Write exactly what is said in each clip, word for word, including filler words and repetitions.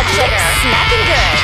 Broad cheddar, smacking that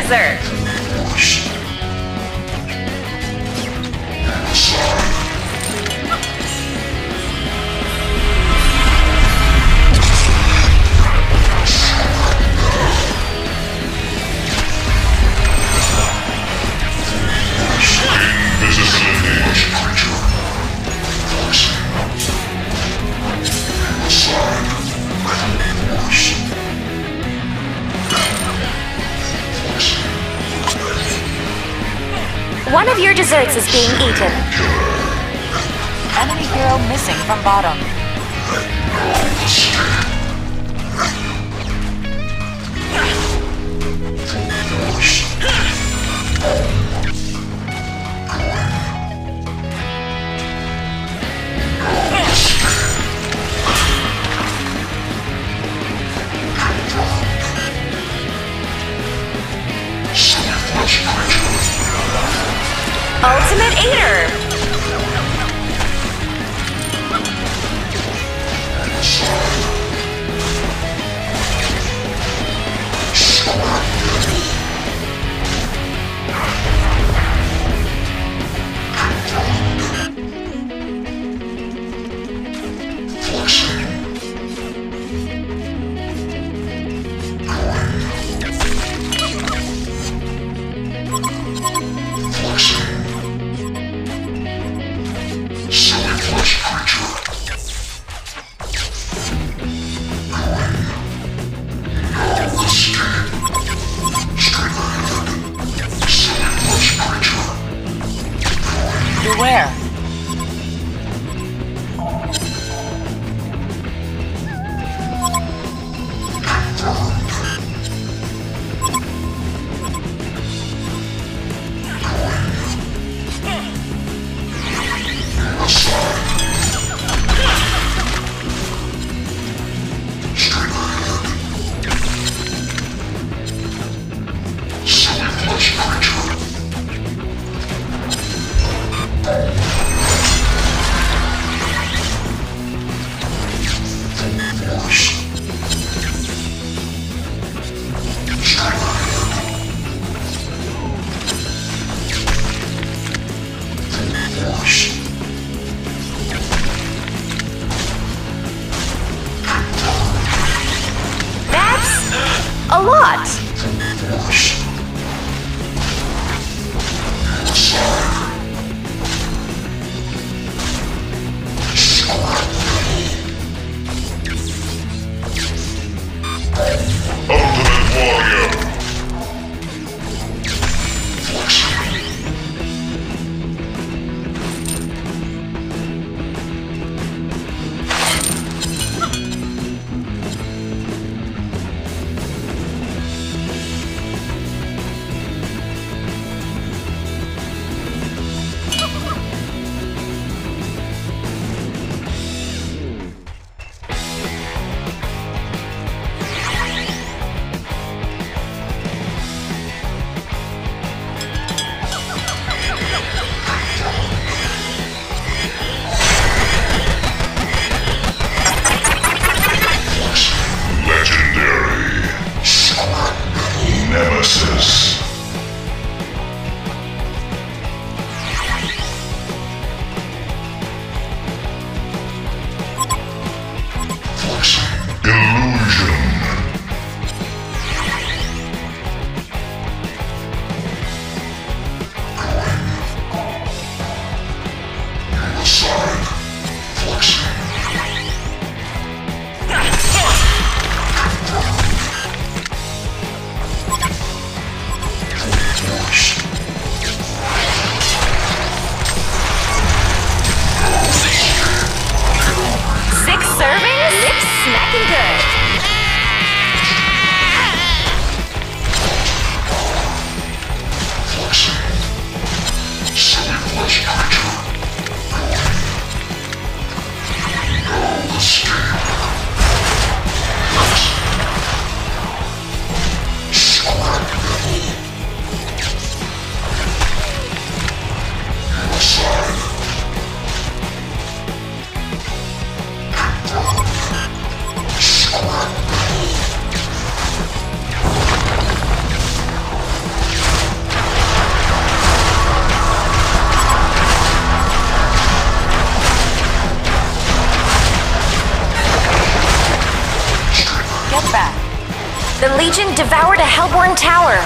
dessert. One of your desserts is being eaten. Enemy hero missing from bottom. Ultimate Eater! Beware. A lot! The Legion devoured a Hellborn tower.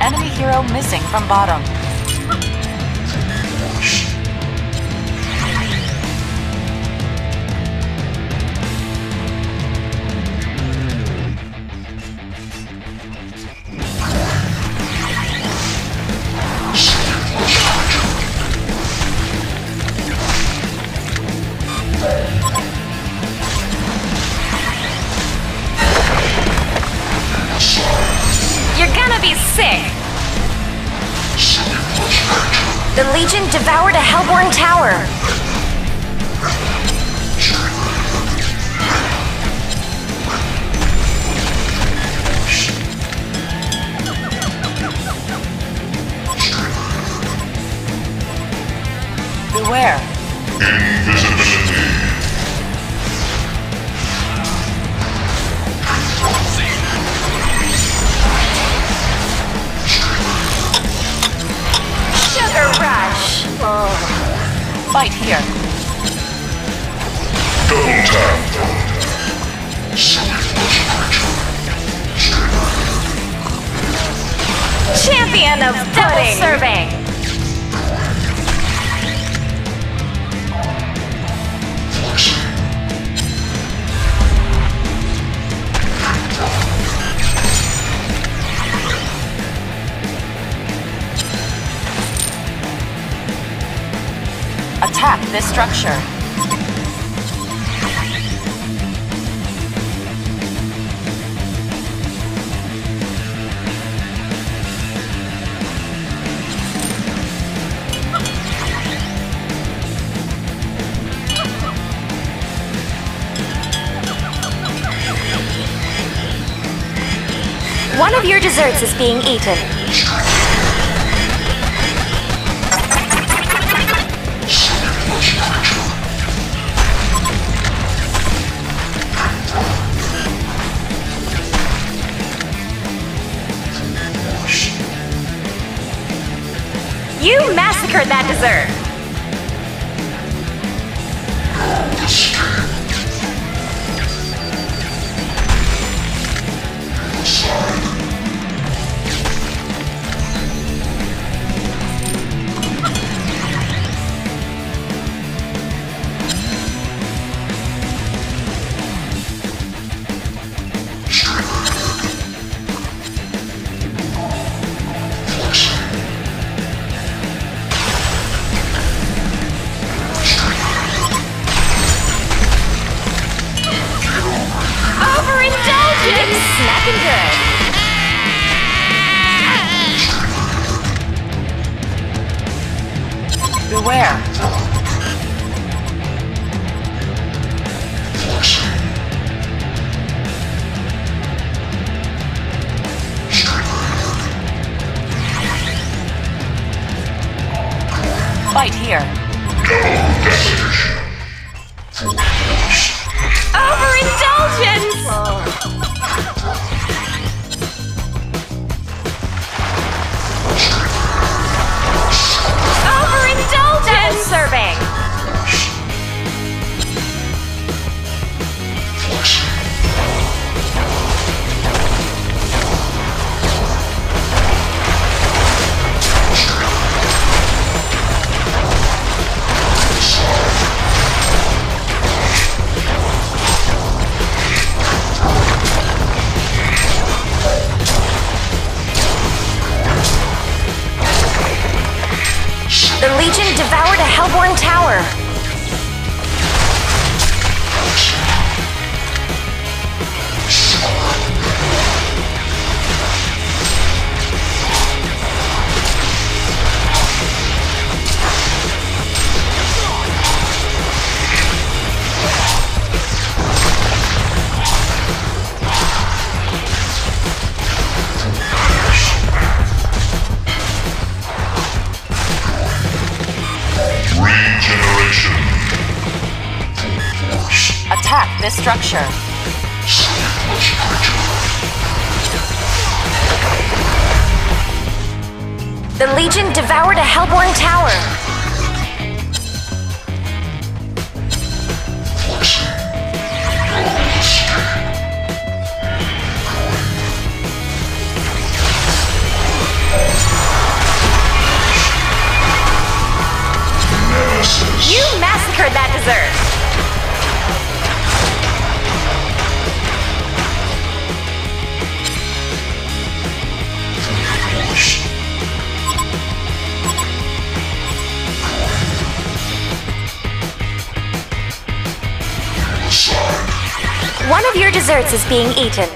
Enemy hero missing from bottom. You're gonna be sick! The Legion devoured a Hellborn tower. Beware. Invisibility. Rush. Oh. Fight here. Double tap. Champion of double serving. Attack this structure. One of your desserts is being eaten. You massacred that dessert! Beware. Fight here. Overindulgence. Oh. Serving. The Legion devoured a Hellborn tower. Attack this structure. The Legion devoured a Hellborn tower. You massacred that dessert. One of your desserts is being eaten.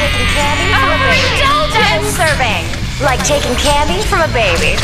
taking candy from a baby. And serving. Like taking candy from a baby.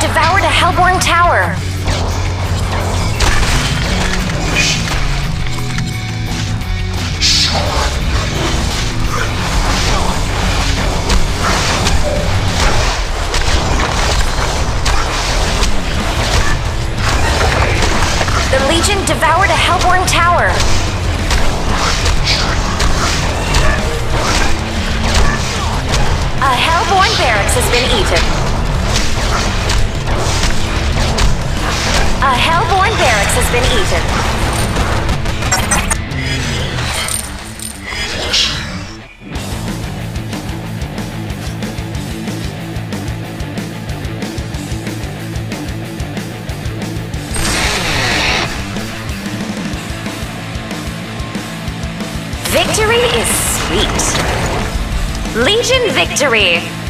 Devoured a Hellborn tower. The Legion devoured a Hellborn tower. A Hellborn barracks has been eaten. A Hellborn barracks has been eaten. Victory is sweet. Legion victory!